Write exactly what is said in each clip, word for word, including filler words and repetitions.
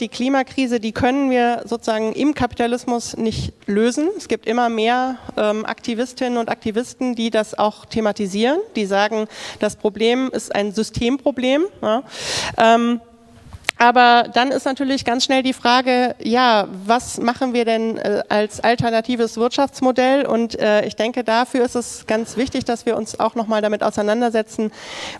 Die Klimakrise, die können wir sozusagen im Kapitalismus nicht lösen. Es gibt immer mehr ähm, Aktivistinnen und Aktivisten, die das auch thematisieren, die sagen, das Problem ist ein Systemproblem. Ja. Ähm, aber dann ist natürlich ganz schnell die Frage, ja, was machen wir denn äh, als alternatives Wirtschaftsmodell? Und äh, ich denke, dafür ist es ganz wichtig, dass wir uns auch nochmal damit auseinandersetzen,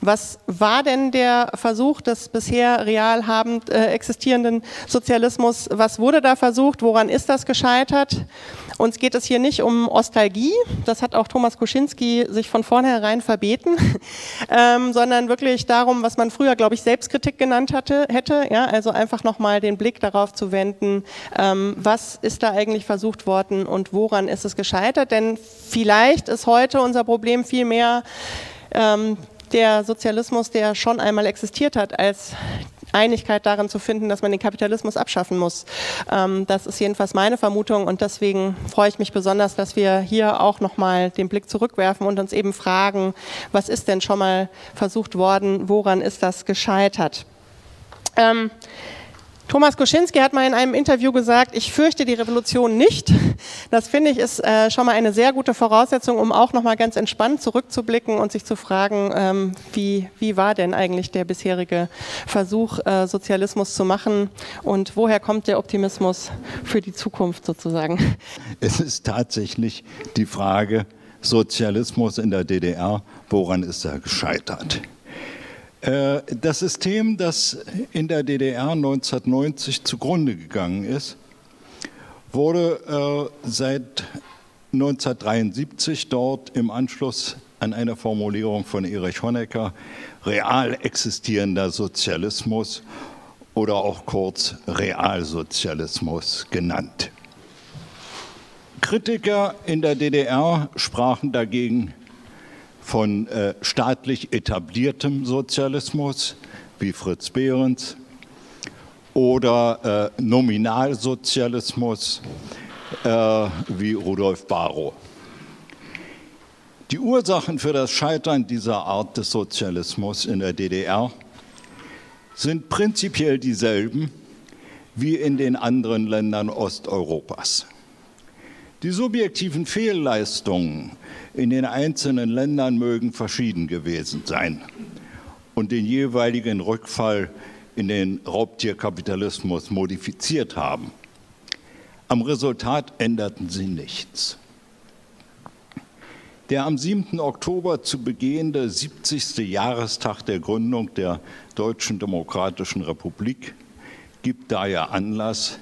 was war denn der Versuch des bisher real habend äh, existierenden Sozialismus? Was wurde da versucht? Woran ist das gescheitert? Uns geht es hier nicht um Ostalgie, das hat auch Thomas Kuczynski sich von vornherein verbeten, ähm, sondern wirklich darum, was man früher, glaube ich, Selbstkritik genannt hatte, hätte. Ja, also einfach nochmal den Blick darauf zu wenden, ähm, was ist da eigentlich versucht worden und woran ist es gescheitert? Denn vielleicht ist heute unser Problem viel mehr ähm, der Sozialismus, der schon einmal existiert hat, als Einigkeit darin zu finden, dass man den Kapitalismus abschaffen muss. Ähm, das ist jedenfalls meine Vermutung und deswegen freue ich mich besonders, dass wir hier auch nochmal den Blick zurückwerfen und uns eben fragen, was ist denn schon mal versucht worden, woran ist das gescheitert? Ähm, Thomas Kuczynski hat mal in einem Interview gesagt, ich fürchte die Revolution nicht. Das finde ich ist äh, schon mal eine sehr gute Voraussetzung, um auch nochmal ganz entspannt zurückzublicken und sich zu fragen, ähm, wie, wie war denn eigentlich der bisherige Versuch, äh, Sozialismus zu machen und woher kommt der Optimismus für die Zukunft sozusagen? Es ist tatsächlich die Frage, Sozialismus in der D D R, woran ist er gescheitert? Das System, das in der D D R neunzehnhundertneunzig zugrunde gegangen ist, wurde äh, seit neunzehnhundertdreiundsiebzig dort im Anschluss an eine Formulierung von Erich Honecker real existierender Sozialismus oder auch kurz Realsozialismus genannt. Kritiker in der D D R sprachen dagegen von äh, staatlich etabliertem Sozialismus, wie Fritz Behrens, oder äh, Nominalsozialismus, äh, wie Rudolf Bahro. Die Ursachen für das Scheitern dieser Art des Sozialismus in der D D R sind prinzipiell dieselben wie in den anderen Ländern Osteuropas. Die subjektiven Fehlleistungen in den einzelnen Ländern mögen verschieden gewesen sein und den jeweiligen Rückfall in den Raubtierkapitalismus modifiziert haben. Am Resultat änderten sie nichts. Der am siebten Oktober zu begehende siebzigste Jahrestag der Gründung der Deutschen Demokratischen Republik gibt daher Anlass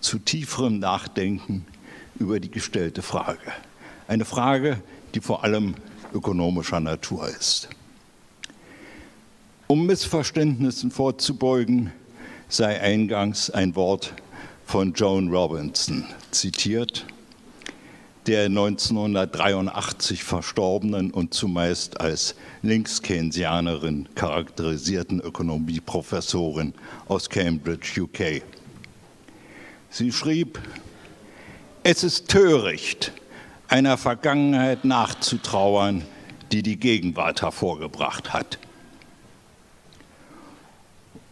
zu tieferem Nachdenken über die gestellte Frage. Eine Frage, die vor allem ökonomischer Natur ist. Um Missverständnissen vorzubeugen, sei eingangs ein Wort von Joan Robinson zitiert, der neunzehnhundertdreiundachtzig verstorbenen und zumeist als Linkskeynesianerin charakterisierten Ökonomieprofessorin aus Cambridge, U K. Sie schrieb: Es ist töricht, einer Vergangenheit nachzutrauern, die die Gegenwart hervorgebracht hat.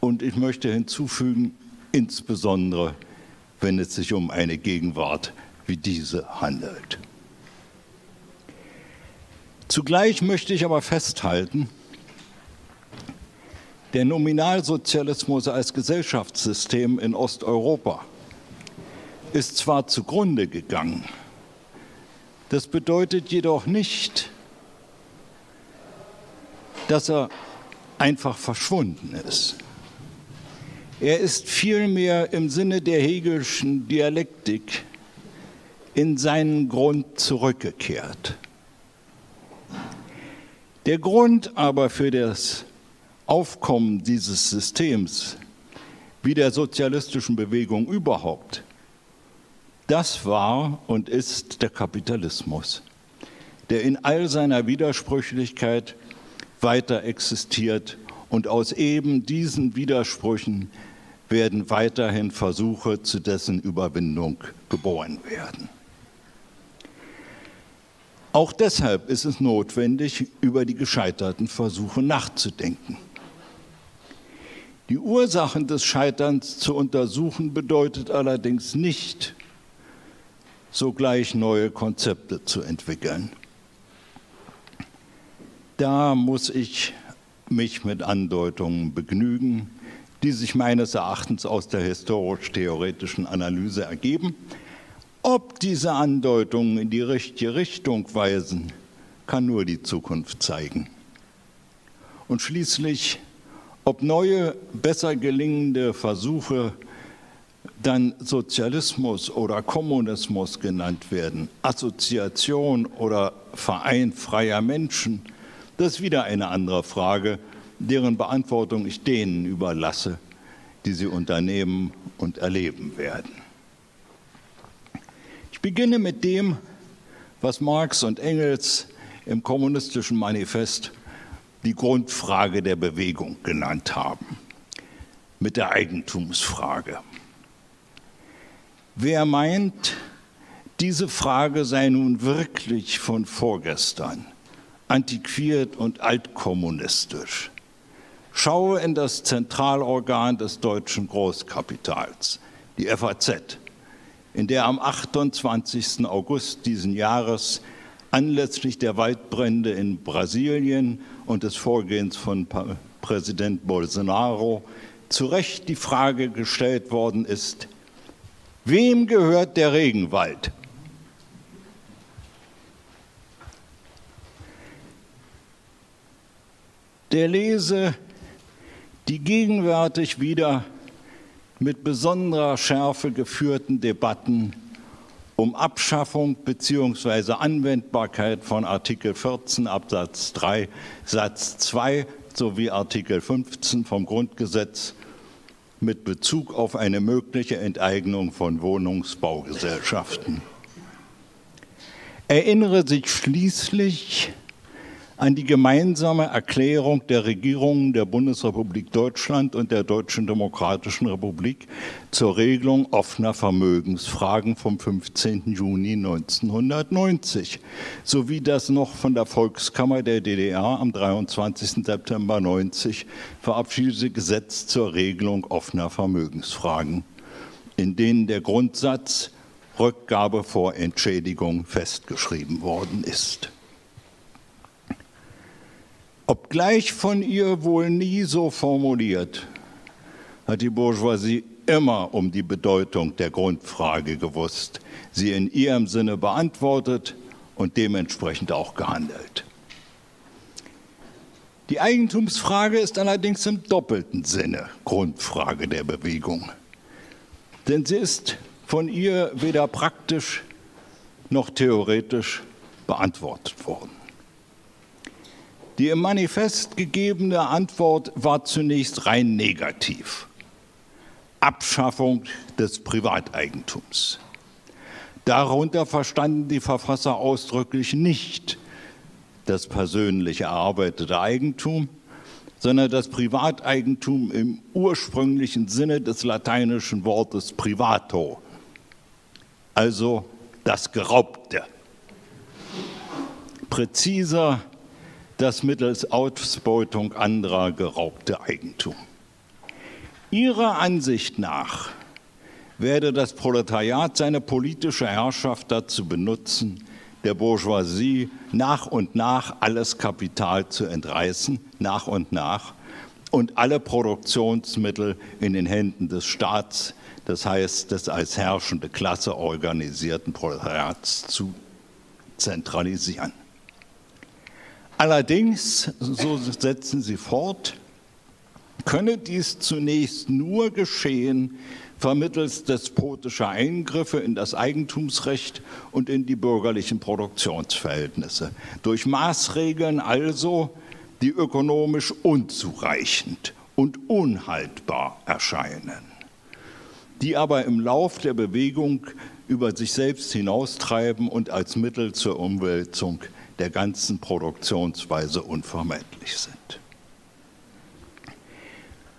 Und ich möchte hinzufügen, insbesondere, wenn es sich um eine Gegenwart wie diese handelt. Zugleich möchte ich aber festhalten, der Nominalsozialismus als Gesellschaftssystem in Osteuropa ist zwar zugrunde gegangen, das bedeutet jedoch nicht, dass er einfach verschwunden ist. Er ist vielmehr im Sinne der Hegelschen Dialektik in seinen Grund zurückgekehrt. Der Grund aber für das Aufkommen dieses Systems, wie der sozialistischen Bewegung überhaupt, das war und ist der Kapitalismus, der in all seiner Widersprüchlichkeit weiter existiert und aus eben diesen Widersprüchen werden weiterhin Versuche zu dessen Überwindung geboren werden. Auch deshalb ist es notwendig, über die gescheiterten Versuche nachzudenken. Die Ursachen des Scheiterns zu untersuchen bedeutet allerdings nicht, sogleich neue Konzepte zu entwickeln. Da muss ich mich mit Andeutungen begnügen, die sich meines Erachtens aus der historisch-theoretischen Analyse ergeben. Ob diese Andeutungen in die richtige Richtung weisen, kann nur die Zukunft zeigen. Und schließlich, ob neue, besser gelingende Versuche dann Sozialismus oder Kommunismus genannt werden, Assoziation oder Verein freier Menschen, das ist wieder eine andere Frage, deren Beantwortung ich denen überlasse, die sie unternehmen und erleben werden. Ich beginne mit dem, was Marx und Engels im Kommunistischen Manifest die Grundfrage der Bewegung genannt haben, mit der Eigentumsfrage. Wer meint, diese Frage sei nun wirklich von vorgestern, antiquiert und altkommunistisch, schaue in das Zentralorgan des deutschen Großkapitals, die F A Z, in der am achtundzwanzigsten August diesen Jahres anlässlich der Waldbrände in Brasilien und des Vorgehens von Präsident Bolsonaro zu Recht die Frage gestellt worden ist, wem gehört der Regenwald? Der Lese, die gegenwärtig wieder mit besonderer Schärfe geführten Debatten um Abschaffung bzw. Anwendbarkeit von Artikel vierzehn Absatz drei Satz zwei sowie Artikel fünfzehn vom Grundgesetz mit Bezug auf eine mögliche Enteignung von Wohnungsbaugesellschaften. Erinnere sich schließlich an die gemeinsame Erklärung der Regierungen der Bundesrepublik Deutschland und der Deutschen Demokratischen Republik zur Regelung offener Vermögensfragen vom fünfzehnten Juni neunzehnhundertneunzig, sowie das noch von der Volkskammer der D D R am dreiundzwanzigsten September neunzig verabschiedete Gesetz zur Regelung offener Vermögensfragen, in denen der Grundsatz Rückgabe vor Entschädigung festgeschrieben worden ist. Obgleich von ihr wohl nie so formuliert, hat die Bourgeoisie immer um die Bedeutung der Grundfrage gewusst, sie in ihrem Sinne beantwortet und dementsprechend auch gehandelt. Die Eigentumsfrage ist allerdings im doppelten Sinne Grundfrage der Bewegung, denn sie ist von ihr weder praktisch noch theoretisch beantwortet worden. Die im Manifest gegebene Antwort war zunächst rein negativ. Abschaffung des Privateigentums. Darunter verstanden die Verfasser ausdrücklich nicht das persönlich erarbeitete Eigentum, sondern das Privateigentum im ursprünglichen Sinne des lateinischen Wortes privato, also das Geraubte. Präziser, das mittels Ausbeutung anderer geraubte Eigentum. Ihrer Ansicht nach werde das Proletariat seine politische Herrschaft dazu benutzen, der Bourgeoisie nach und nach alles Kapital zu entreißen, nach und nach, und alle Produktionsmittel in den Händen des Staats, das heißt des als herrschende Klasse organisierten Proletariats, zu zentralisieren. Allerdings, so setzen sie fort, könne dies zunächst nur geschehen vermittels despotischer Eingriffe in das Eigentumsrecht und in die bürgerlichen Produktionsverhältnisse. Durch Maßregeln also, die ökonomisch unzureichend und unhaltbar erscheinen, die aber im Lauf der Bewegung über sich selbst hinaustreiben und als Mittel zur Umwälzung der ganzen Produktionsweise unvermeidlich sind.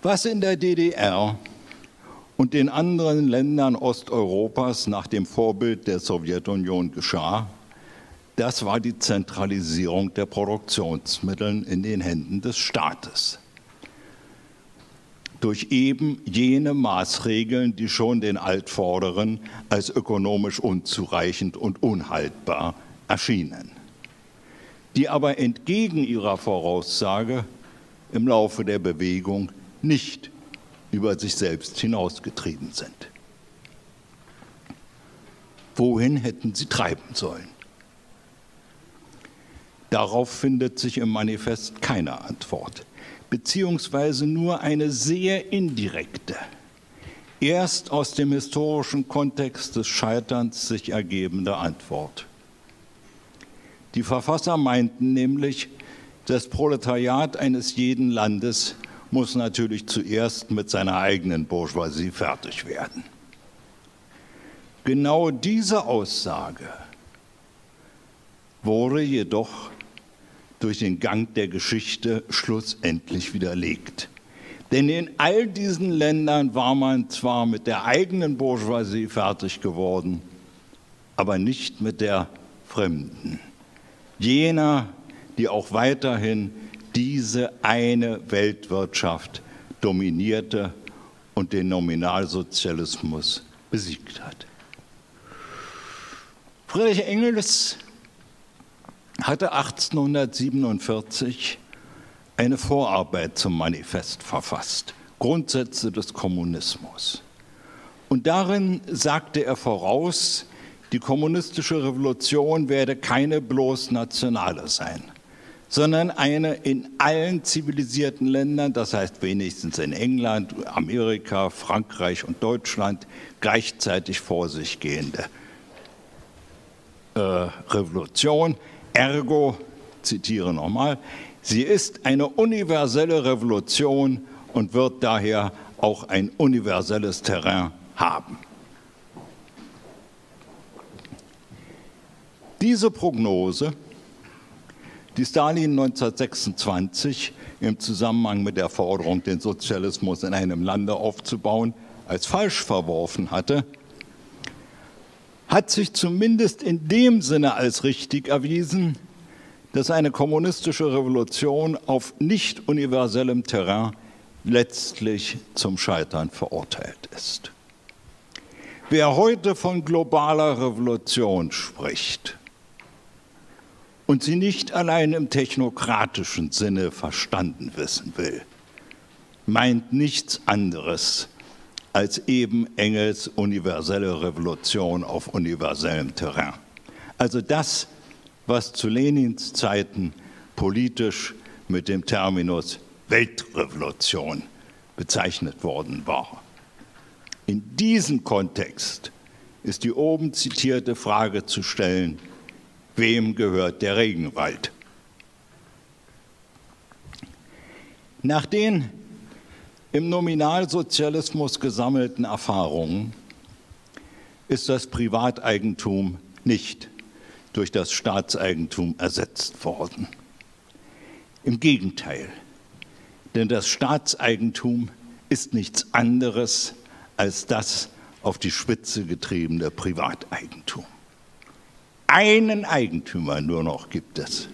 Was in der D D R und den anderen Ländern Osteuropas nach dem Vorbild der Sowjetunion geschah, Das war die Zentralisierung der Produktionsmittel in den Händen des Staates. Durch eben jene Maßregeln, die schon den Altvorderen als ökonomisch unzureichend und unhaltbar erschienen, die aber entgegen ihrer Voraussage im Laufe der Bewegung nicht über sich selbst hinausgetrieben sind. Wohin hätten sie treiben sollen? Darauf findet sich im Manifest keine Antwort, beziehungsweise nur eine sehr indirekte, erst aus dem historischen Kontext des Scheiterns sich ergebende Antwort. Die Verfasser meinten nämlich, das Proletariat eines jeden Landes muss natürlich zuerst mit seiner eigenen Bourgeoisie fertig werden. Genau diese Aussage wurde jedoch durch den Gang der Geschichte schlussendlich widerlegt. Denn in all diesen Ländern war man zwar mit der eigenen Bourgeoisie fertig geworden, aber nicht mit der fremden, jener, die auch weiterhin diese eine Weltwirtschaft dominierte und den Nominalsozialismus besiegt hat. Friedrich Engels hatte achtzehnhundertsiebenundvierzig eine Vorarbeit zum Manifest verfasst, Grundsätze des Kommunismus. Und darin sagte er voraus, die kommunistische Revolution werde keine bloß nationale sein, sondern eine in allen zivilisierten Ländern, das heißt wenigstens in England, Amerika, Frankreich und Deutschland, gleichzeitig vor sich gehende äh, Revolution. Ergo, zitiere nochmal, sie ist eine universelle Revolution und wird daher auch ein universelles Terrain haben. Diese Prognose, die Stalin neunzehnhundertsechsundzwanzig im Zusammenhang mit der Forderung, den Sozialismus in einem Lande aufzubauen, als falsch verworfen hatte, hat sich zumindest in dem Sinne als richtig erwiesen, dass eine kommunistische Revolution auf nicht universellem Terrain letztlich zum Scheitern verurteilt ist. Wer heute von globaler Revolution spricht und sie nicht allein im technokratischen Sinne verstanden wissen will, meint nichts anderes als eben Engels universelle Revolution auf universellem Terrain. Also das, was zu Lenins Zeiten politisch mit dem Terminus Weltrevolution bezeichnet worden war. In diesem Kontext ist die oben zitierte Frage zu stellen, wem gehört der Regenwald? Nach den im Nominalsozialismus gesammelten Erfahrungen ist das Privateigentum nicht durch das Staatseigentum ersetzt worden. Im Gegenteil, denn das Staatseigentum ist nichts anderes als das auf die Spitze getriebene Privateigentum. Einen Eigentümer nur noch gibt es,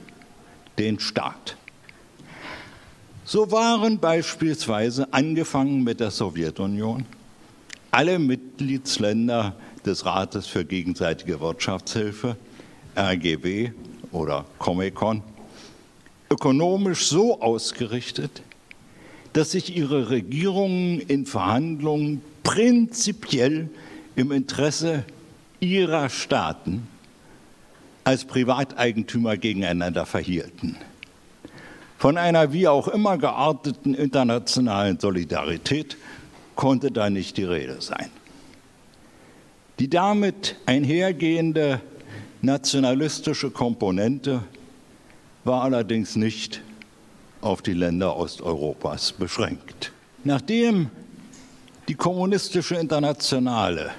den Staat. So waren beispielsweise, angefangen mit der Sowjetunion, alle Mitgliedsländer des Rates für gegenseitige Wirtschaftshilfe, R G B oder Comecon, ökonomisch so ausgerichtet, dass sich ihre Regierungen in Verhandlungen prinzipiell im Interesse ihrer Staaten als Privateigentümer gegeneinander verhielten. Von einer wie auch immer gearteten internationalen Solidarität konnte da nicht die Rede sein. Die damit einhergehende nationalistische Komponente war allerdings nicht auf die Länder Osteuropas beschränkt. Nachdem die kommunistische Internationale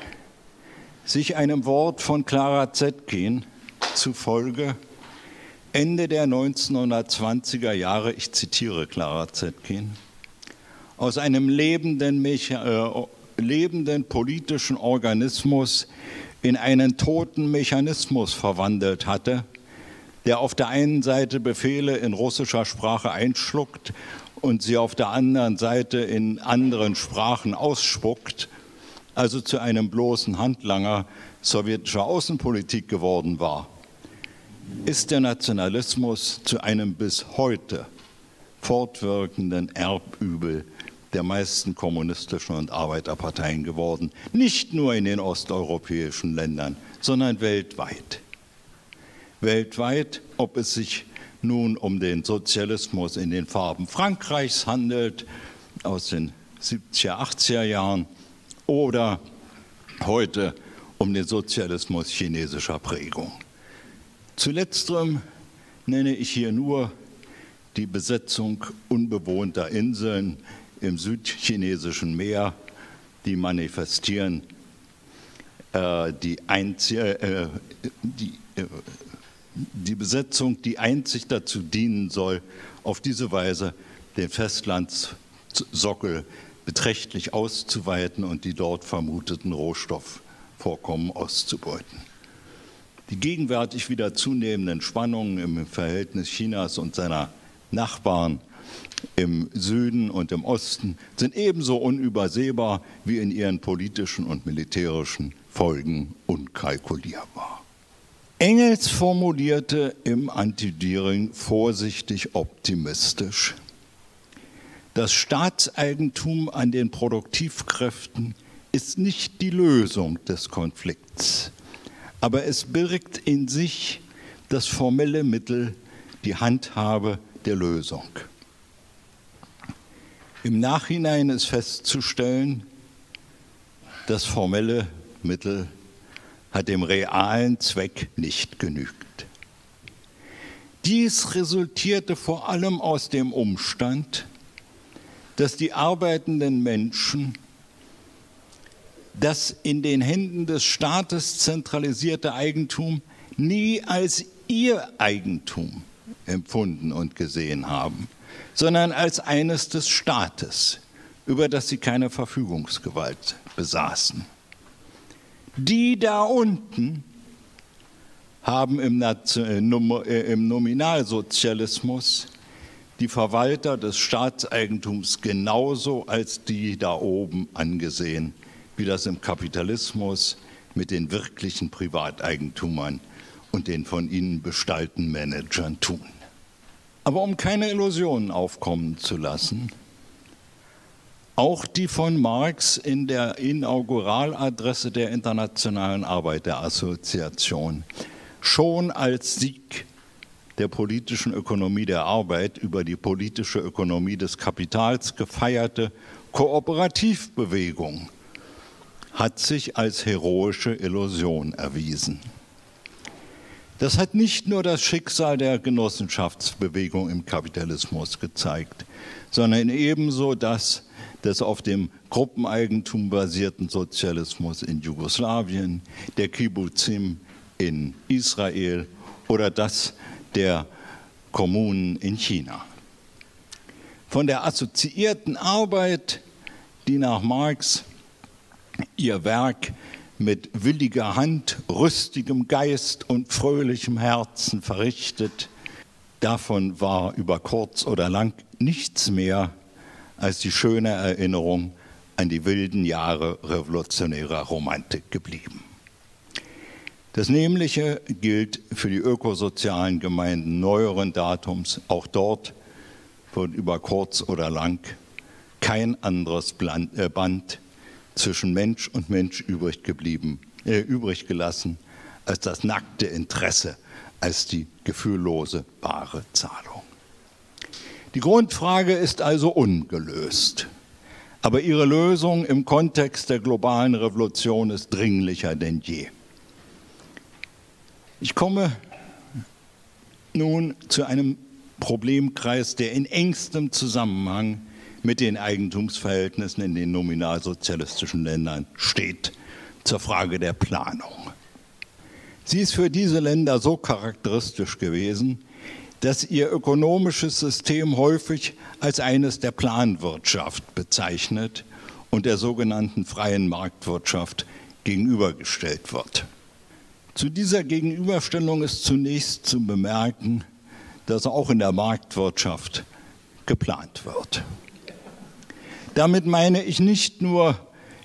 sich einem Wort von Clara Zetkin zufolge Ende der neunzehnhundertzwanziger Jahre, ich zitiere Clara Zetkin, aus einem lebenden, äh, lebenden politischen Organismus in einen toten Mechanismus verwandelt hatte, der auf der einen Seite Befehle in russischer Sprache einschluckt und sie auf der anderen Seite in anderen Sprachen ausspuckt, also zu einem bloßen Handlanger sowjetischer Außenpolitik geworden war, ist der Nationalismus zu einem bis heute fortwirkenden Erbübel der meisten kommunistischen und Arbeiterparteien geworden. Nicht nur in den osteuropäischen Ländern, sondern weltweit. Weltweit, ob es sich nun um den Sozialismus in den Farben Frankreichs handelt, aus den siebziger, achtziger Jahren, oder heute um den Sozialismus chinesischer Prägung. Zu letzterem nenne ich hier nur die Besetzung unbewohnter Inseln im südchinesischen Meer, die manifestieren äh, die, äh, die, äh, die Besetzung, die einzig dazu dienen soll, auf diese Weise den Festlandssockel beträchtlich auszuweiten und die dort vermuteten Rohstoffvorkommen auszubeuten. Die gegenwärtig wieder zunehmenden Spannungen im Verhältnis Chinas und seiner Nachbarn im Süden und im Osten sind ebenso unübersehbar wie in ihren politischen und militärischen Folgen unkalkulierbar. Engels formulierte im Anti-Deering vorsichtig optimistisch: Das Staatseigentum an den Produktivkräften ist nicht die Lösung des Konflikts, aber es birgt in sich das formelle Mittel, die Handhabe der Lösung. Im Nachhinein ist festzustellen, das formelle Mittel hat dem realen Zweck nicht genügt. Dies resultierte vor allem aus dem Umstand, dass die arbeitenden Menschen das in den Händen des Staates zentralisierte Eigentum nie als ihr Eigentum empfunden und gesehen haben, sondern als eines des Staates, über das sie keine Verfügungsgewalt besaßen. Die da unten haben im Nominalsozialismus die Verwalter des Staatseigentums genauso als die da oben angesehen, wie das im Kapitalismus mit den wirklichen Privateigentumern und den von ihnen bestallten Managern tun. Aber um keine Illusionen aufkommen zu lassen, auch die von Marx in der Inauguraladresse der Internationalen Arbeiterassoziation schon als Sieg der politischen Ökonomie der Arbeit über die politische Ökonomie des Kapitals gefeierte Kooperativbewegung hat sich als heroische Illusion erwiesen. Das hat nicht nur das Schicksal der Genossenschaftsbewegung im Kapitalismus gezeigt, sondern ebenso das des auf dem Gruppeneigentum basierten Sozialismus in Jugoslawien, der Kibbuzim in Israel oder das der Kommunen in China. Von der assoziierten Arbeit, die nach Marx ihr Werk mit williger Hand, rüstigem Geist und fröhlichem Herzen verrichtet. Davon war über kurz oder lang nichts mehr als die schöne Erinnerung an die wilden Jahre revolutionärer Romantik geblieben. Das Nämliche gilt für die ökosozialen Gemeinden neueren Datums. Auch dort wird über kurz oder lang kein anderes Band zwischen Mensch und Mensch übrig geblieben, äh, übrig gelassen, als das nackte Interesse, als die gefühllose bare Zahlung. Die Grundfrage ist also ungelöst, aber ihre Lösung im Kontext der globalen Revolution ist dringlicher denn je. Ich komme nun zu einem Problemkreis, der in engstem Zusammenhang mit den Eigentumsverhältnissen in den nominalsozialistischen Ländern steht, zur Frage der Planung. Sie ist für diese Länder so charakteristisch gewesen, dass ihr ökonomisches System häufig als eines der Planwirtschaft bezeichnet und der sogenannten freien Marktwirtschaft gegenübergestellt wird. Zu dieser Gegenüberstellung ist zunächst zu bemerken, dass auch in der Marktwirtschaft geplant wird. Damit meine ich nicht nur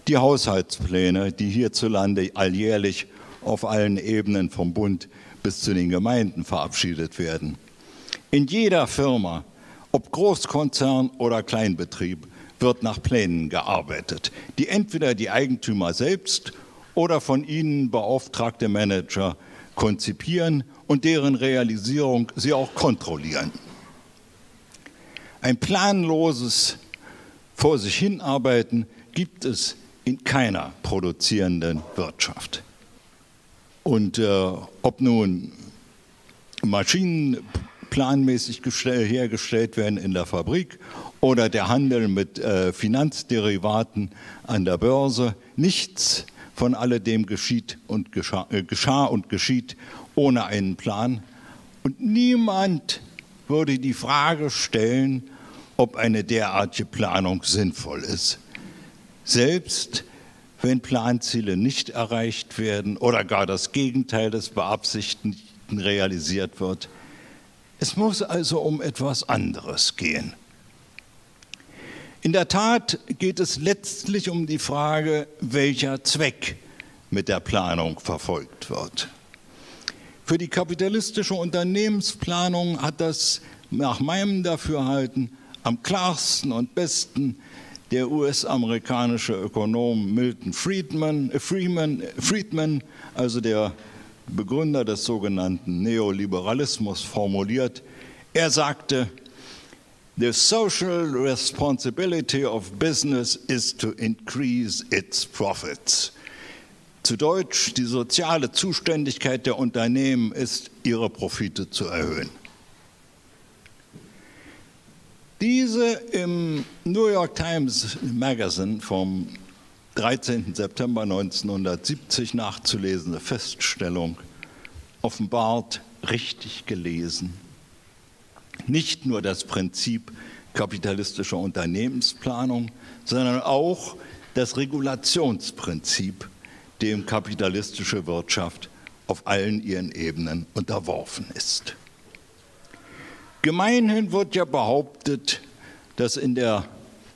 die Haushaltspläne, die hierzulande alljährlich auf allen Ebenen vom Bund bis zu den Gemeinden verabschiedet werden. In jeder Firma, ob Großkonzern oder Kleinbetrieb, wird nach Plänen gearbeitet, die entweder die Eigentümer selbst oder von ihnen beauftragte Manager konzipieren und deren Realisierung sie auch kontrollieren. Ein planloses Vor sich hinarbeiten gibt es in keiner produzierenden Wirtschaft. Und äh, ob nun Maschinen planmäßig hergestellt werden in der Fabrik oder der Handel mit äh, Finanzderivaten an der Börse, nichts von alledem geschieht und geschah, äh, geschah und geschieht ohne einen Plan. Und niemand würde die Frage stellen, ob eine derartige Planung sinnvoll ist. Selbst wenn Planziele nicht erreicht werden oder gar das Gegenteil des Beabsichtigten realisiert wird. Es muss also um etwas anderes gehen. In der Tat geht es letztlich um die Frage, welcher Zweck mit der Planung verfolgt wird. Für die kapitalistische Unternehmensplanung hat das nach meinem Dafürhalten am klarsten und besten der U S-amerikanische Ökonom Milton Friedman, Freeman, Friedman, also der Begründer des sogenannten Neoliberalismus, formuliert. Er sagte, "The social responsibility of business is to increase its profits." Zu Deutsch, die soziale Zuständigkeit der Unternehmen ist, ihre Profite zu erhöhen. Diese im New York Times Magazine vom dreizehnten September neunzehnhundertsiebzig nachzulesende Feststellung offenbart, richtig gelesen, nicht nur das Prinzip kapitalistischer Unternehmensplanung, sondern auch das Regulationsprinzip, dem kapitalistische Wirtschaft auf allen ihren Ebenen unterworfen ist. Gemeinhin wird ja behauptet, dass in der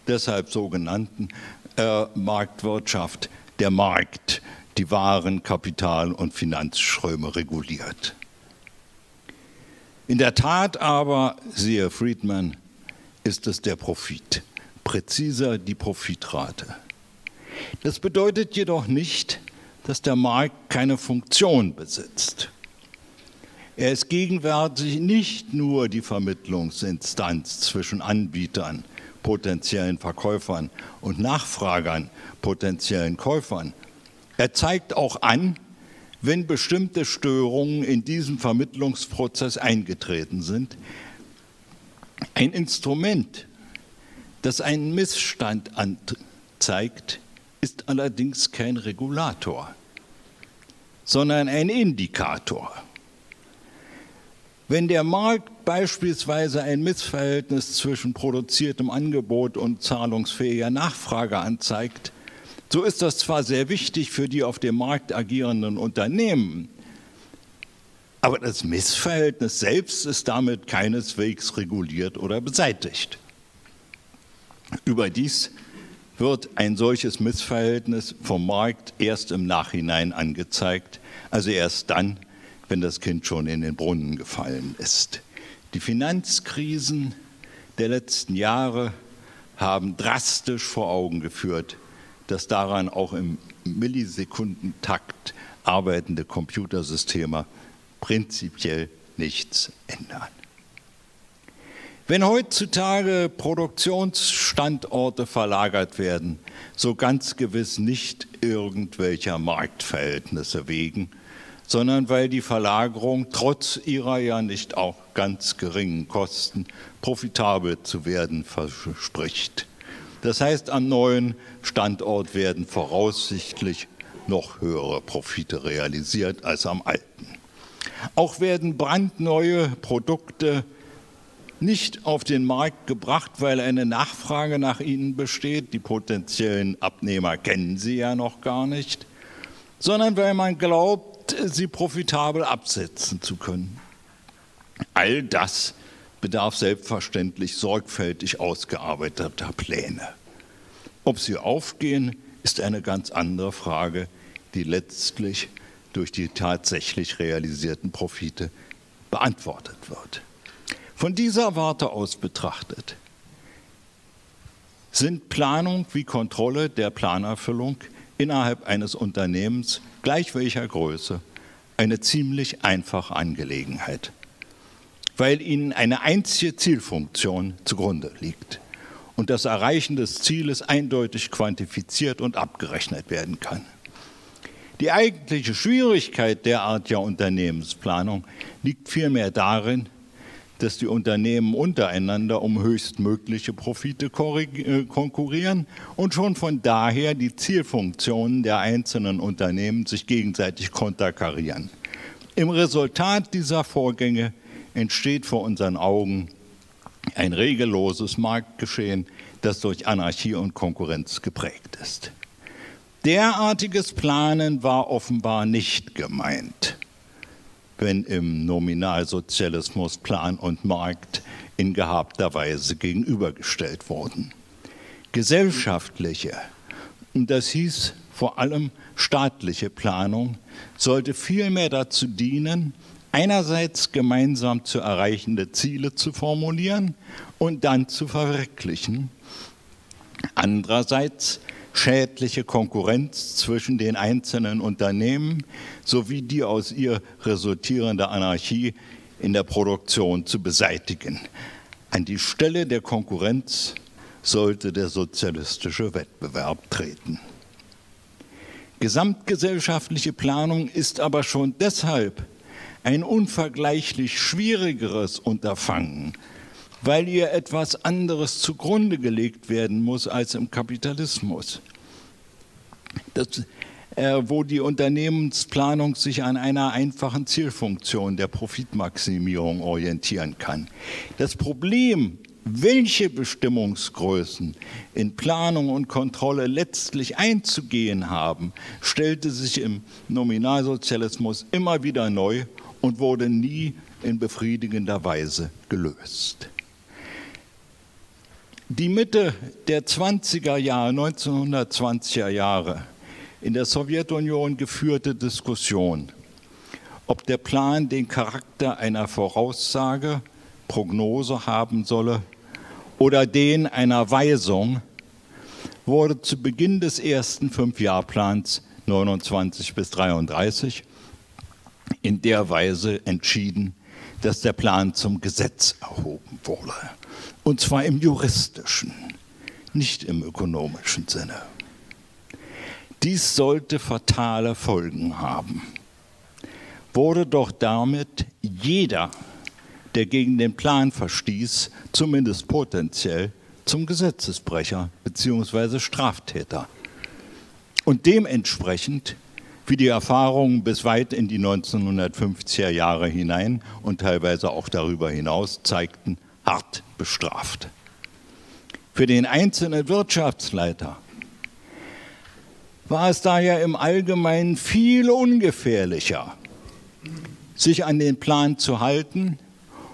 deshalb sogenannten äh, Marktwirtschaft der Markt die Waren-, Kapital- und Finanzströme reguliert. In der Tat aber, siehe Friedman, ist es der Profit, präziser die Profitrate. Das bedeutet jedoch nicht, dass der Markt keine Funktion besitzt. Er ist gegenwärtig nicht nur die Vermittlungsinstanz zwischen Anbietern, potenziellen Verkäufern und Nachfragern, potenziellen Käufern. Er zeigt auch an, wenn bestimmte Störungen in diesem Vermittlungsprozess eingetreten sind. Ein Instrument, das einen Missstand anzeigt, ist allerdings kein Regulator, sondern ein Indikator. Wenn der Markt beispielsweise ein Missverhältnis zwischen produziertem Angebot und zahlungsfähiger Nachfrage anzeigt, so ist das zwar sehr wichtig für die auf dem Markt agierenden Unternehmen, aber das Missverhältnis selbst ist damit keineswegs reguliert oder beseitigt. Überdies wird ein solches Missverhältnis vom Markt erst im Nachhinein angezeigt, also erst dann, wenn das Kind schon in den Brunnen gefallen ist. Die Finanzkrisen der letzten Jahre haben drastisch vor Augen geführt, dass daran auch im Millisekundentakt arbeitende Computersysteme prinzipiell nichts ändern. Wenn heutzutage Produktionsstandorte verlagert werden, so ganz gewiss nicht irgendwelcher Marktverhältnisse wegen, sondern weil die Verlagerung trotz ihrer ja nicht auch ganz geringen Kosten profitabel zu werden verspricht. Das heißt, am neuen Standort werden voraussichtlich noch höhere Profite realisiert als am alten. Auch werden brandneue Produkte nicht auf den Markt gebracht, weil eine Nachfrage nach ihnen besteht. Die potenziellen Abnehmer kennen sie ja noch gar nicht, sondern weil man glaubt, sie profitabel absetzen zu können. All das bedarf selbstverständlich sorgfältig ausgearbeiteter Pläne. Ob sie aufgehen, ist eine ganz andere Frage, die letztlich durch die tatsächlich realisierten Profite beantwortet wird. Von dieser Warte aus betrachtet sind Planung wie Kontrolle der Planerfüllung innerhalb eines Unternehmens, gleich welcher Größe, eine ziemlich einfache Angelegenheit, weil ihnen eine einzige Zielfunktion zugrunde liegt und das Erreichen des Zieles eindeutig quantifiziert und abgerechnet werden kann. Die eigentliche Schwierigkeit derartiger Unternehmensplanung liegt vielmehr darin, dass die Unternehmen untereinander um höchstmögliche Profite konkurrieren und schon von daher die Zielfunktionen der einzelnen Unternehmen sich gegenseitig konterkarieren. Im Resultat dieser Vorgänge entsteht vor unseren Augen ein regelloses Marktgeschehen, das durch Anarchie und Konkurrenz geprägt ist. Derartiges Planen war offenbar nicht gemeint, wenn im Nominalsozialismus Plan und Markt in gehabter Weise gegenübergestellt wurden. Gesellschaftliche, und das hieß vor allem staatliche Planung, sollte vielmehr dazu dienen, einerseits gemeinsam zu erreichende Ziele zu formulieren und dann zu verwirklichen, andererseits schädliche Konkurrenz zwischen den einzelnen Unternehmen sowie die aus ihr resultierende Anarchie in der Produktion zu beseitigen. An die Stelle der Konkurrenz sollte der sozialistische Wettbewerb treten. Gesamtgesellschaftliche Planung ist aber schon deshalb ein unvergleichlich schwierigeres Unterfangen, weil ihr etwas anderes zugrunde gelegt werden muss als im Kapitalismus, das, äh, wo die Unternehmensplanung sich an einer einfachen Zielfunktion der Profitmaximierung orientieren kann. Das Problem, welche Bestimmungsgrößen in Planung und Kontrolle letztlich einzugehen haben, stellte sich im Nominalsozialismus immer wieder neu und wurde nie in befriedigender Weise gelöst. Die Mitte der zwanziger Jahre, neunzehnhundertzwanziger Jahre in der Sowjetunion geführte Diskussion, ob der Plan den Charakter einer Voraussage, Prognose haben solle oder den einer Weisung, wurde zu Beginn des ersten Fünfjahrplans neunundzwanzig bis dreiunddreißig in der Weise entschieden, dass der Plan zum Gesetz erhoben wurde. Und zwar im juristischen, nicht im ökonomischen Sinne. Dies sollte fatale Folgen haben. Wurde doch damit jeder, der gegen den Plan verstieß, zumindest potenziell zum Gesetzesbrecher bzw. Straftäter. Und dementsprechend, wie die Erfahrungen bis weit in die neunzehnhundertfünfziger Jahre hinein und teilweise auch darüber hinaus zeigten, hart bestraft. Für den einzelnen Wirtschaftsleiter war es daher im Allgemeinen viel ungefährlicher, sich an den Plan zu halten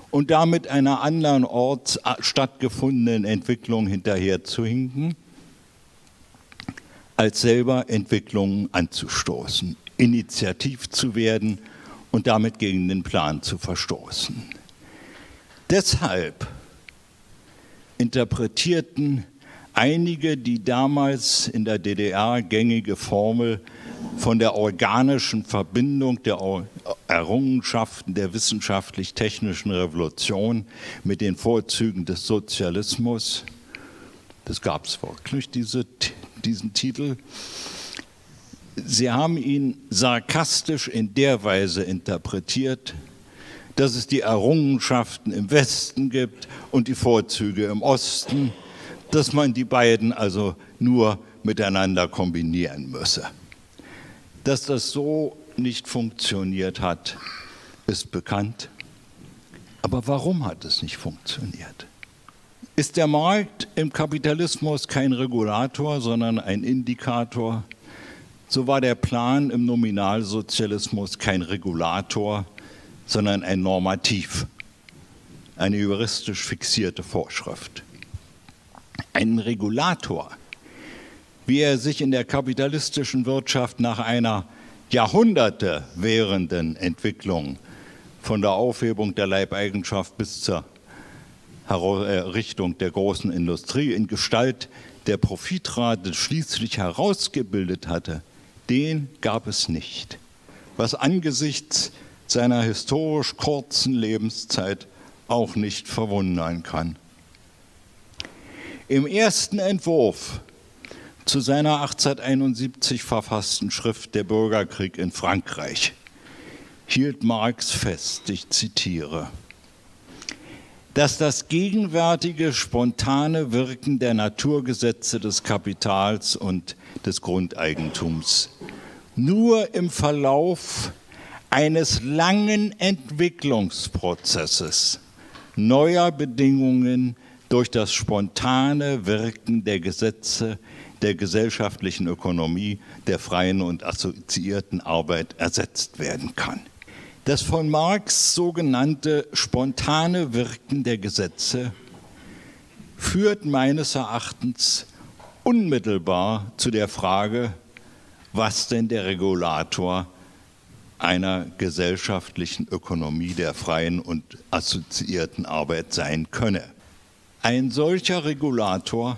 und damit einer andernorts stattgefundenen Entwicklung hinterherzuhinken, als selber Entwicklungen anzustoßen, initiativ zu werden und damit gegen den Plan zu verstoßen. Deshalb interpretierten einige die damals in der D D R gängige Formel von der organischen Verbindung der Errungenschaften der wissenschaftlich-technischen Revolution mit den Vorzügen des Sozialismus, das gab es wirklich, diese, diesen Titel, sie haben ihn sarkastisch in der Weise interpretiert, dass es die Errungenschaften im Westen gibt und die Vorzüge im Osten, dass man die beiden also nur miteinander kombinieren müsse. Dass das so nicht funktioniert hat, ist bekannt. Aber warum hat es nicht funktioniert? Ist der Markt im Kapitalismus kein Regulator, sondern ein Indikator? So war der Plan im Nominalsozialismus kein Regulator, sondern ein Normativ, eine juristisch fixierte Vorschrift. Ein Regulator, wie er sich in der kapitalistischen Wirtschaft nach einer Jahrhunderte währenden Entwicklung von der Aufhebung der Leibeigenschaft bis zur Errichtung der großen Industrie in Gestalt der Profitrate schließlich herausgebildet hatte, den gab es nicht, was angesichts seiner historisch kurzen Lebenszeit auch nicht verwundern kann. Im ersten Entwurf zu seiner achtzehnhunderteinundsiebzig verfassten Schrift Der Bürgerkrieg in Frankreich hielt Marx fest, ich zitiere, dass das gegenwärtige spontane Wirken der Naturgesetze des Kapitals und des Grundeigentums nur im Verlauf eines langen Entwicklungsprozesses neuer Bedingungen durch das spontane Wirken der Gesetze der gesellschaftlichen Ökonomie, der freien und assoziierten Arbeit ersetzt werden kann. Das von Marx sogenannte spontane Wirken der Gesetze führt meines Erachtens unmittelbar zu der Frage, was denn der Regulator einer gesellschaftlichen Ökonomie der freien und assoziierten Arbeit sein könne. Ein solcher Regulator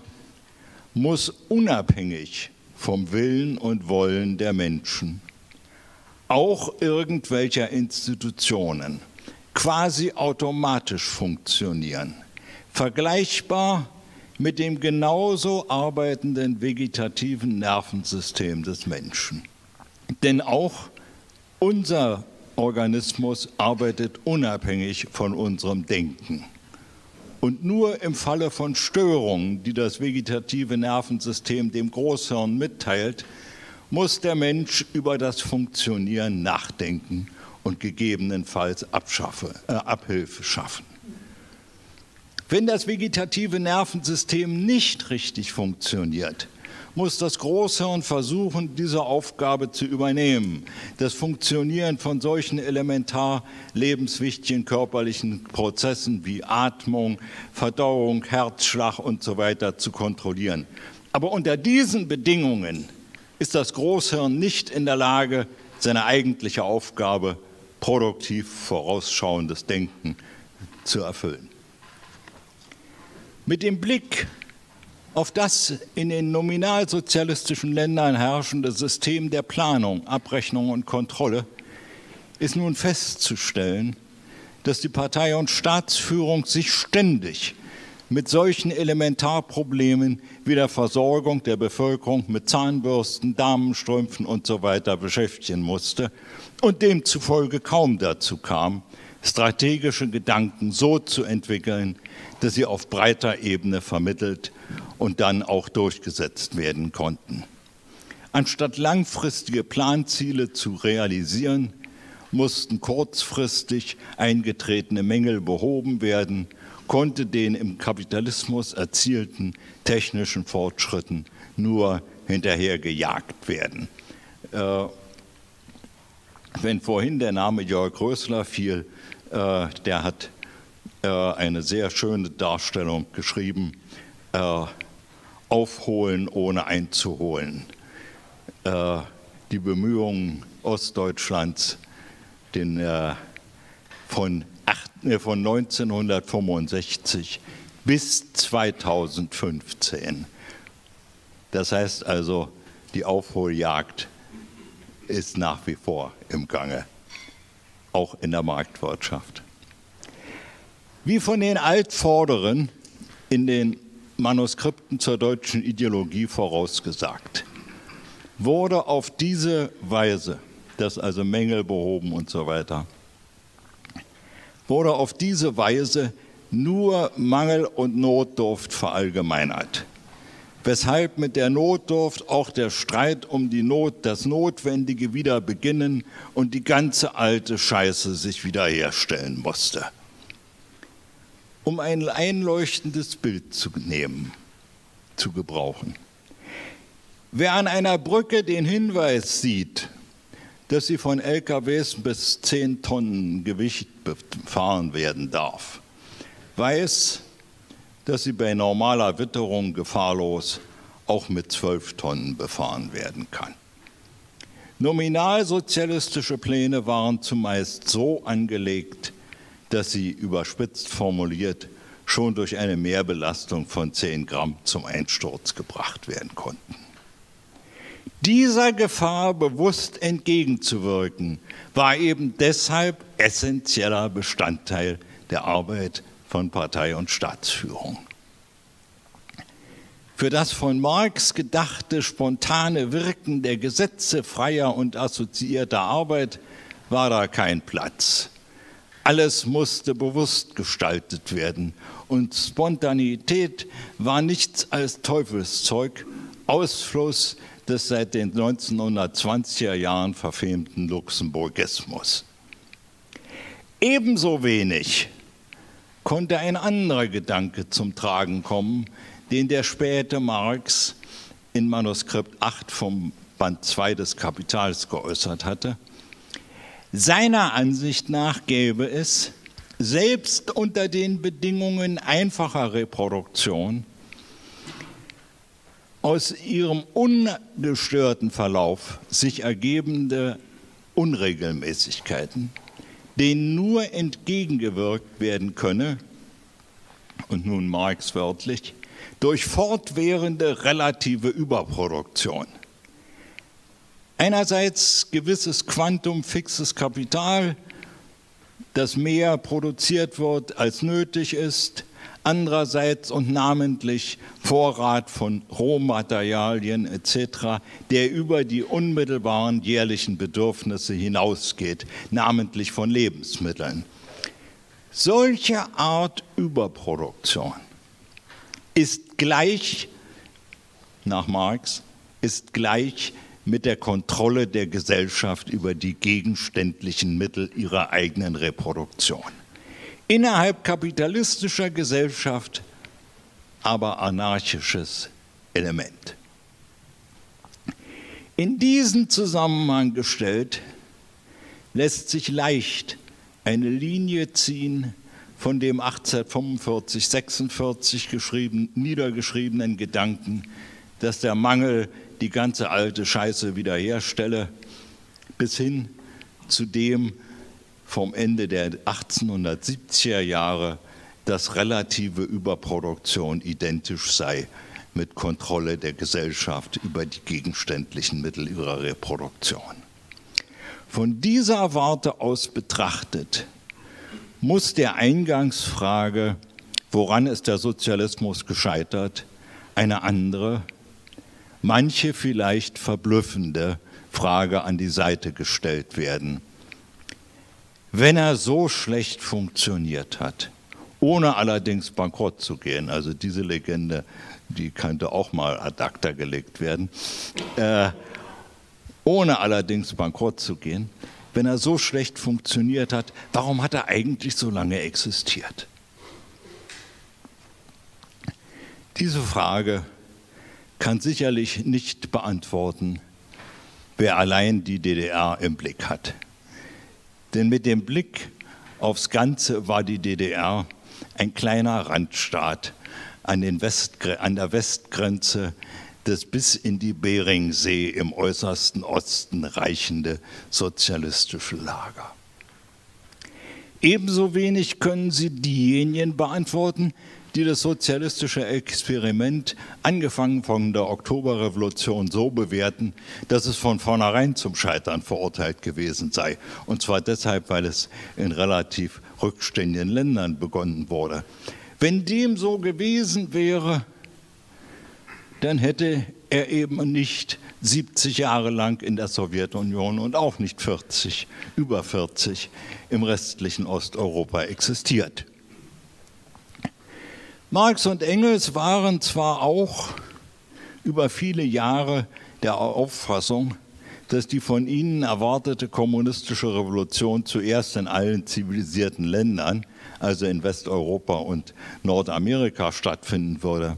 muss unabhängig vom Willen und Wollen der Menschen auch irgendwelcher Institutionen quasi automatisch funktionieren, vergleichbar mit dem genauso arbeitenden vegetativen Nervensystem des Menschen. Denn auch unser Organismus arbeitet unabhängig von unserem Denken. Und nur im Falle von Störungen, die das vegetative Nervensystem dem Großhirn mitteilt, muss der Mensch über das Funktionieren nachdenken und gegebenenfalls Abschaffe, äh, Abhilfe schaffen. Wenn das vegetative Nervensystem nicht richtig funktioniert, muss das Großhirn versuchen, diese Aufgabe zu übernehmen. Das Funktionieren von solchen elementar lebenswichtigen körperlichen Prozessen wie Atmung, Verdauung, Herzschlag und so weiter zu kontrollieren. Aber unter diesen Bedingungen ist das Großhirn nicht in der Lage, seine eigentliche Aufgabe, produktiv vorausschauendes Denken, zu erfüllen. Mit dem Blick auf das in den nominalsozialistischen Ländern herrschende System der Planung, Abrechnung und Kontrolle ist nun festzustellen, dass die Partei und Staatsführung sich ständig mit solchen Elementarproblemen wie der Versorgung der Bevölkerung mit Zahnbürsten, Damenstrümpfen und so weiter beschäftigen musste und demzufolge kaum dazu kam, strategische Gedanken so zu entwickeln, dass sie auf breiter Ebene vermittelt und dann auch durchgesetzt werden konnten. Anstatt langfristige Planziele zu realisieren, mussten kurzfristig eingetretene Mängel behoben werden, konnte den im Kapitalismus erzielten technischen Fortschritten nur hinterhergejagt werden. Äh, wenn vorhin der Name Jörg Rösler fiel, äh, der hat äh, eine sehr schöne Darstellung geschrieben, äh, Aufholen ohne einzuholen. Äh, die Bemühungen Ostdeutschlands, den äh, von von neunzehnhundertfünfundsechzig bis zweitausendfünfzehn. Das heißt also, die Aufholjagd ist nach wie vor im Gange, auch in der Marktwirtschaft. Wie von den Altvorderen in den Manuskripten zur deutschen Ideologie vorausgesagt, wurde auf diese Weise, dass also Mängel behoben und so weiter, wurde auf diese Weise nur Mangel und Notdurft verallgemeinert, weshalb mit der Notdurft auch der Streit um die Not, das Notwendige wieder beginnen und die ganze alte Scheiße sich wiederherstellen musste. Um ein einleuchtendes Bild zu nehmen, zu gebrauchen. Wer an einer Brücke den Hinweis sieht, dass sie von L K Ws bis zehn Tonnen Gewicht befahren werden darf, weiß, dass sie bei normaler Witterung gefahrlos auch mit zwölf Tonnen befahren werden kann. Nominalsozialistische Pläne waren zumeist so angelegt, dass sie, überspitzt formuliert, schon durch eine Mehrbelastung von zehn Gramm zum Einsturz gebracht werden konnten. Dieser Gefahr bewusst entgegenzuwirken, war eben deshalb essentieller Bestandteil der Arbeit von Partei und Staatsführung. Für das von Marx gedachte spontane Wirken der Gesetze freier und assoziierter Arbeit war da kein Platz. Alles musste bewusst gestaltet werden und Spontanität war nichts als Teufelszeug, Ausfluss des seit den neunzehnhundertzwanziger Jahren verfemten Luxemburgismus. Ebenso wenig konnte ein anderer Gedanke zum Tragen kommen, den der späte Marx in Manuskript acht vom Band zwei des Kapitals geäußert hatte. Seiner Ansicht nach gäbe es, selbst unter den Bedingungen einfacher Reproduktion, aus ihrem ungestörten Verlauf sich ergebende Unregelmäßigkeiten, denen nur entgegengewirkt werden könne, und nun Marx wörtlich, durch fortwährende relative Überproduktion. Einerseits gewisses Quantum fixes Kapital, das mehr produziert wird, als nötig ist, andererseits und namentlich Vorrat von Rohmaterialien et cetera, der über die unmittelbaren jährlichen Bedürfnisse hinausgeht, namentlich von Lebensmitteln. Solche Art Überproduktion ist gleich, nach Marx, ist gleich mit der Kontrolle der Gesellschaft über die gegenständlichen Mittel ihrer eigenen Reproduktion. Innerhalb kapitalistischer Gesellschaft aber anarchisches Element. In diesen Zusammenhang gestellt, lässt sich leicht eine Linie ziehen von dem achtzehnhundertfünfundvierzig sechsundvierzig geschrieben, niedergeschriebenen Gedanken, dass der Mangel die ganze alte Scheiße wiederherstelle, bis hin zu dem, vom Ende der achtzehnhundertsiebziger Jahre, dass relative Überproduktion identisch sei mit Kontrolle der Gesellschaft über die gegenständlichen Mittel ihrer Reproduktion. Von dieser Warte aus betrachtet, muss der Eingangsfrage, woran ist der Sozialismus gescheitert, eine andere, manche vielleicht verblüffende Frage an die Seite gestellt werden. Wenn er so schlecht funktioniert hat, ohne allerdings bankrott zu gehen, also diese Legende, die könnte auch mal ad acta gelegt werden, äh, ohne allerdings bankrott zu gehen, wenn er so schlecht funktioniert hat, warum hat er eigentlich so lange existiert? Diese Frage kann sicherlich nicht beantworten, wer allein die D D R im Blick hat. Denn mit dem Blick aufs Ganze war die D D R ein kleiner Randstaat an, den Westgr- an der Westgrenze des bis in die Beringsee im äußersten Osten reichende sozialistische Lager. Ebenso wenig können sie diejenigen beantworten, die das sozialistische Experiment, angefangen von der Oktoberrevolution, so bewerten, dass es von vornherein zum Scheitern verurteilt gewesen sei. Und zwar deshalb, weil es in relativ rückständigen Ländern begonnen wurde. Wenn dem so gewesen wäre, dann hätte er eben nicht siebzig Jahre lang in der Sowjetunion und auch nicht vierzig, über vierzig im restlichen Osteuropa existiert. Marx und Engels waren zwar auch über viele Jahre der Auffassung, dass die von ihnen erwartete kommunistische Revolution zuerst in allen zivilisierten Ländern, also in Westeuropa und Nordamerika, stattfinden würde.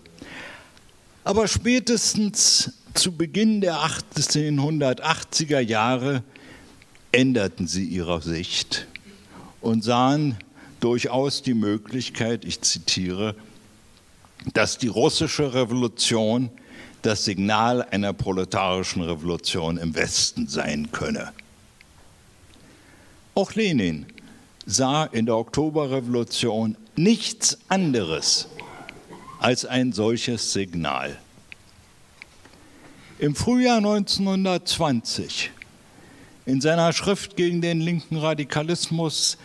Aber spätestens Zu Beginn der achtzehnhundertachtziger Jahre änderten sie ihre Sicht und sahen durchaus die Möglichkeit, ich zitiere, dass die russische Revolution das Signal einer proletarischen Revolution im Westen sein könne. Auch Lenin sah in der Oktoberrevolution nichts anderes als ein solches Signal. Im Frühjahr neunzehnhundertzwanzig, in seiner Schrift gegen den linken Radikalismus,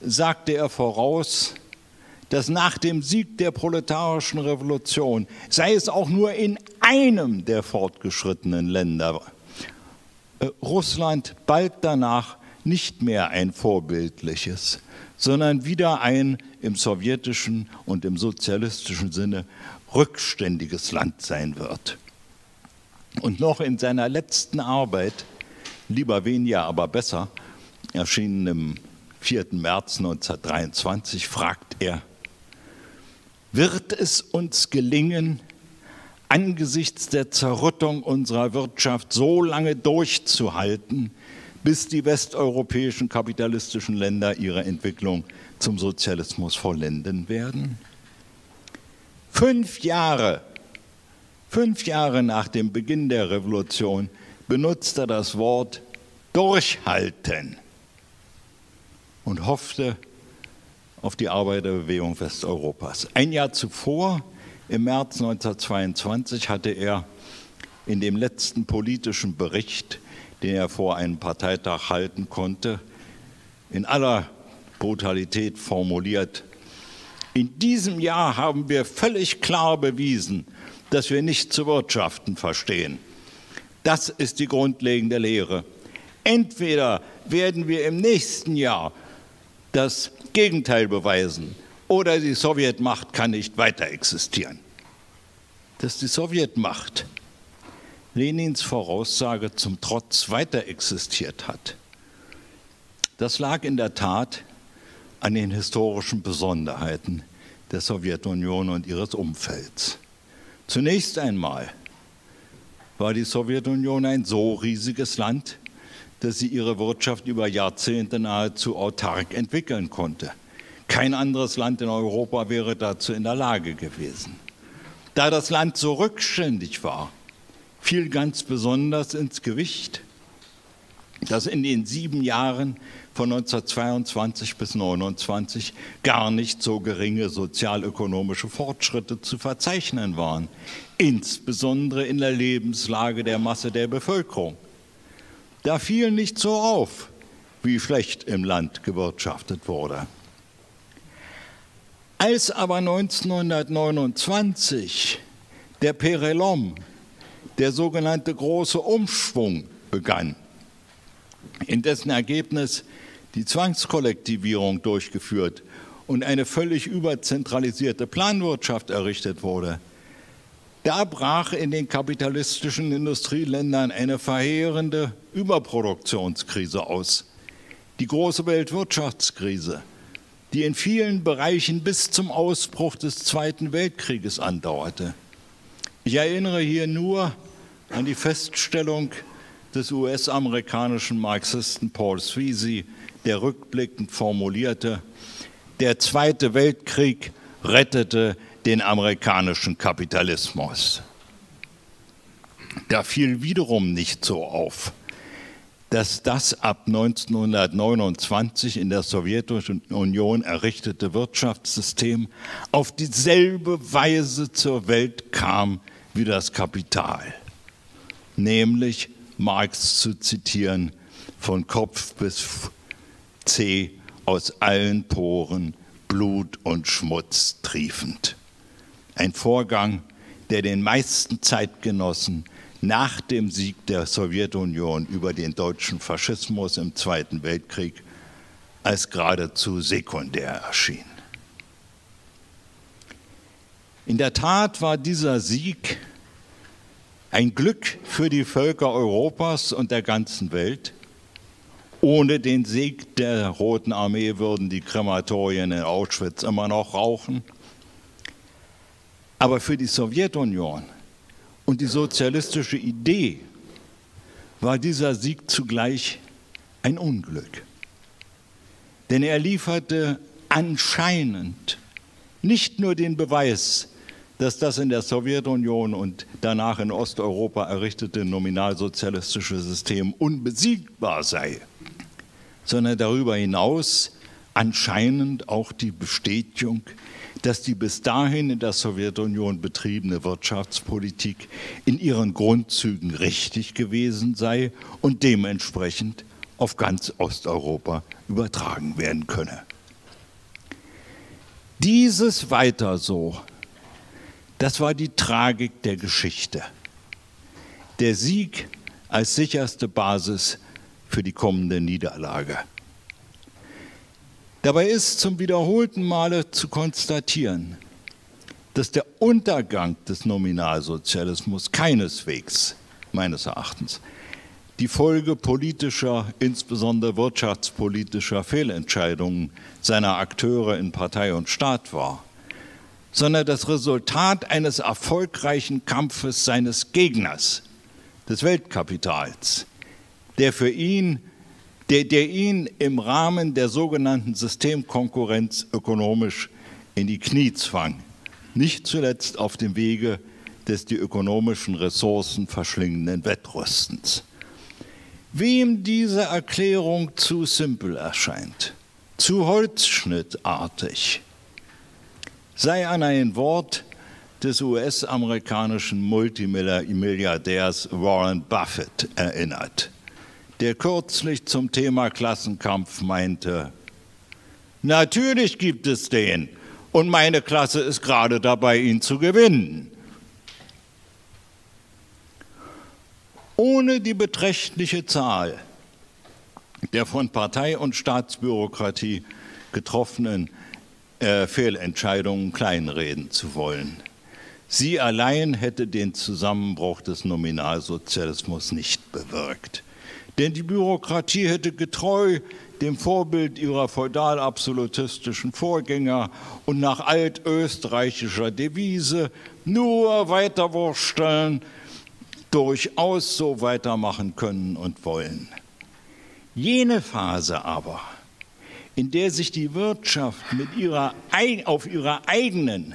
sagte er voraus, dass nach dem Sieg der proletarischen Revolution, sei es auch nur in einem der fortgeschrittenen Länder, Russland bald danach nicht mehr ein vorbildliches, sondern wieder ein im sowjetischen und im sozialistischen Sinne rückständiges Land sein wird. Und noch in seiner letzten Arbeit, Lieber weniger, aber besser, erschienen im vierten März neunzehnhundertdreiundzwanzig, fragt er, wird es uns gelingen, angesichts der Zerrüttung unserer Wirtschaft so lange durchzuhalten, bis die westeuropäischen kapitalistischen Länder ihre Entwicklung zum Sozialismus vollenden werden? Fünf Jahre, fünf Jahre nach dem Beginn der Revolution benutzt er das Wort durchhalten und hoffte auf die Arbeiterbewegung Westeuropas. Ein Jahr zuvor, im März neunzehnhundertzweiundzwanzig, hatte er in dem letzten politischen Bericht, den er vor einem Parteitag halten konnte, in aller Brutalität formuliert, in diesem Jahr haben wir völlig klar bewiesen, dass wir nicht zu wirtschaften verstehen. Das ist die grundlegende Lehre. Entweder werden wir im nächsten Jahr das Gegenteil beweisen oder die Sowjetmacht kann nicht weiter existieren. Dass die Sowjetmacht Lenins Voraussage zum Trotz weiter existiert hat, das lag in der Tat an den historischen Besonderheiten der Sowjetunion und ihres Umfelds. Zunächst einmal war die Sowjetunion ein so riesiges Land, dass sie ihre Wirtschaft über Jahrzehnte nahezu autark entwickeln konnte. Kein anderes Land in Europa wäre dazu in der Lage gewesen. Da das Land so rückständig war, fiel ganz besonders ins Gewicht, dass in den sieben Jahren von neunzehnhundertzweiundzwanzig bis neunzehnhundertneunundzwanzig gar nicht so geringe sozialökonomische Fortschritte zu verzeichnen waren, insbesondere in der Lebenslage der Masse der Bevölkerung. Da fiel nicht so auf, wie schlecht im Land gewirtschaftet wurde. Als aber neunzehnhundertneunundzwanzig der Perelom, der sogenannte große Umschwung, begann, in dessen Ergebnis die Zwangskollektivierung durchgeführt und eine völlig überzentralisierte Planwirtschaft errichtet wurde, da brach in den kapitalistischen Industrieländern eine verheerende Überproduktionskrise aus. Die große Weltwirtschaftskrise, die in vielen Bereichen bis zum Ausbruch des Zweiten Weltkrieges andauerte. Ich erinnere hier nur an die Feststellung des U S-amerikanischen Marxisten Paul Sweezy, der rückblickend formulierte, der Zweite Weltkrieg rettete den amerikanischen Kapitalismus. Da fiel wiederum nicht so auf, dass das ab neunzehnhundertneunundzwanzig in der Sowjetunion errichtete Wirtschaftssystem auf dieselbe Weise zur Welt kam wie das Kapital, nämlich Marx zu zitieren, von Kopf bis Zeh aus allen Poren Blut und Schmutz triefend. Ein Vorgang, der den meisten Zeitgenossen nach dem Sieg der Sowjetunion über den deutschen Faschismus im Zweiten Weltkrieg als geradezu sekundär erschien. In der Tat war dieser Sieg ein Glück für die Völker Europas und der ganzen Welt. Ohne den Sieg der Roten Armee würden die Krematorien in Auschwitz immer noch rauchen. Aber für die Sowjetunion und die sozialistische Idee, war dieser Sieg zugleich ein Unglück. Denn er lieferte anscheinend nicht nur den Beweis, dass das in der Sowjetunion und danach in Osteuropa errichtete nominalsozialistische System unbesiegbar sei, sondern darüber hinaus anscheinend auch die Bestätigung, dass die bis dahin in der Sowjetunion betriebene Wirtschaftspolitik in ihren Grundzügen richtig gewesen sei und dementsprechend auf ganz Osteuropa übertragen werden könne. Dieses Weiter so, das war die Tragik der Geschichte. Der Sieg als sicherste Basis für die kommende Niederlage. Dabei ist zum wiederholten Male zu konstatieren, dass der Untergang des Nominalsozialismus keineswegs, meines Erachtens, die Folge politischer, insbesondere wirtschaftspolitischer Fehlentscheidungen seiner Akteure in Partei und Staat war, sondern das Resultat eines erfolgreichen Kampfes seines Gegners, des Weltkapitals, der für ihn Der, der ihn im Rahmen der sogenannten Systemkonkurrenz ökonomisch in die Knie zwang, nicht zuletzt auf dem Wege des die ökonomischen Ressourcen verschlingenden Wettrüstens. Wem diese Erklärung zu simpel erscheint, zu holzschnittartig, sei an ein Wort des U S-amerikanischen Multimilliardärs Warren Buffett erinnert, der kürzlich zum Thema Klassenkampf meinte, natürlich gibt es den und meine Klasse ist gerade dabei, ihn zu gewinnen. Ohne die beträchtliche Zahl der von Partei und Staatsbürokratie getroffenen äh, Fehlentscheidungen kleinreden zu wollen. Sie allein hätte den Zusammenbruch des Nominalsozialismus nicht bewirkt. Denn die Bürokratie hätte getreu dem Vorbild ihrer feudal-absolutistischen Vorgänger und nach altösterreichischer Devise nur weiterwursteln, durchaus so weitermachen können und wollen. Jene Phase aber, in der sich die Wirtschaft mit ihrer, auf ihrer eigenen,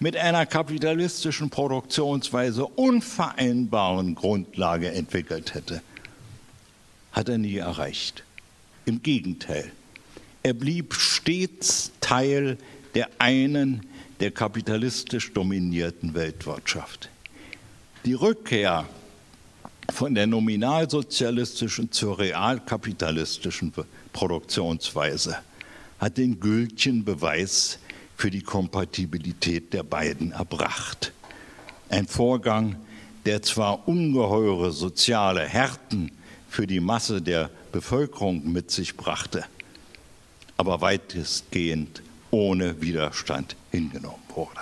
mit einer kapitalistischen Produktionsweise unvereinbaren Grundlage entwickelt hätte, hat er nie erreicht. Im Gegenteil, er blieb stets Teil der einen, der kapitalistisch dominierten Weltwirtschaft. Die Rückkehr von der nominalsozialistischen zur realkapitalistischen Produktionsweise hat den gültigen Beweis für die Kompatibilität der beiden erbracht. Ein Vorgang, der zwar ungeheure soziale Härten für die Masse der Bevölkerung mit sich brachte, aber weitestgehend ohne Widerstand hingenommen wurde.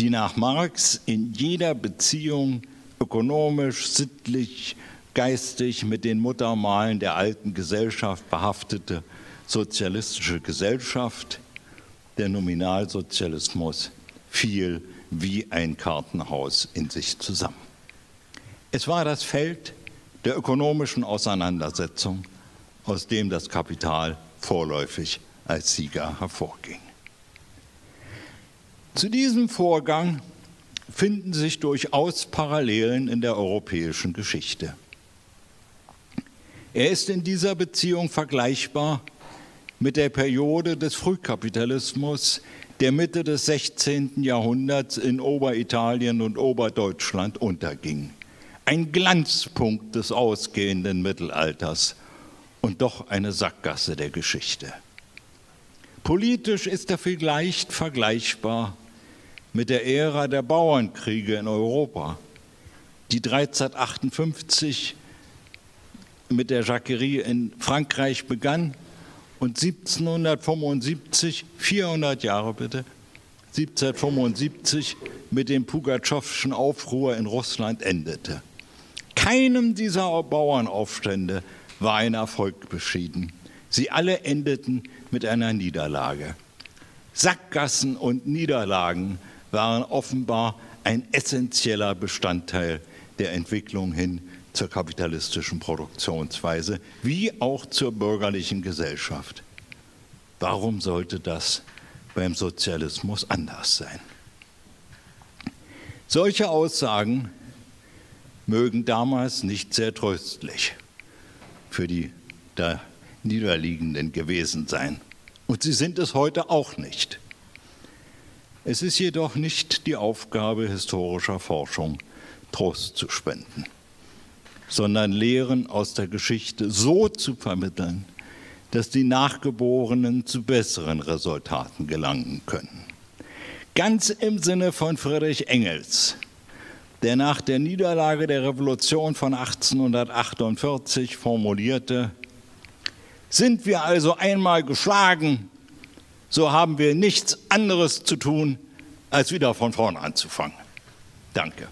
Die nach Marx in jeder Beziehung ökonomisch, sittlich, geistig mit den Muttermalen der alten Gesellschaft behaftete sozialistische Gesellschaft, der Nominalsozialismus, fiel wie ein Kartenhaus in sich zusammen. Es war das Feld der ökonomischen Auseinandersetzung, aus dem das Kapital vorläufig als Sieger hervorging. Zu diesem Vorgang finden sich durchaus Parallelen in der europäischen Geschichte. Er ist in dieser Beziehung vergleichbar mit der Periode des Frühkapitalismus der Mitte des sechzehnten Jahrhunderts in Oberitalien und Oberdeutschland unterging. Ein Glanzpunkt des ausgehenden Mittelalters und doch eine Sackgasse der Geschichte. Politisch ist er vielleicht vergleichbar mit der Ära der Bauernkriege in Europa, die dreizehnhundertachtundfünfzig mit der Jacquerie in Frankreich begann und siebzehnhundertfünfundsiebzig, vierhundert Jahre bitte, siebzehnhundertfünfundsiebzig mit dem Pugatschowschen Aufruhr in Russland endete. Keinem dieser Bauernaufstände war ein Erfolg beschieden. Sie alle endeten mit einer Niederlage. Sackgassen und Niederlagen waren offenbar ein essentieller Bestandteil der Entwicklung hin zur kapitalistischen Produktionsweise, wie auch zur bürgerlichen Gesellschaft. Warum sollte das beim Sozialismus anders sein? Solche Aussagen mögen damals nicht sehr tröstlich für die da Niederliegenden gewesen sein. Und sie sind es heute auch nicht. Es ist jedoch nicht die Aufgabe historischer Forschung, Trost zu spenden, sondern Lehren aus der Geschichte so zu vermitteln, dass die Nachgeborenen zu besseren Resultaten gelangen können. Ganz im Sinne von Friedrich Engels, der nach der Niederlage der Revolution von achtzehnhundertachtundvierzig formulierte: Sind wir also einmal geschlagen, so haben wir nichts anderes zu tun, als wieder von vorn anzufangen. Danke.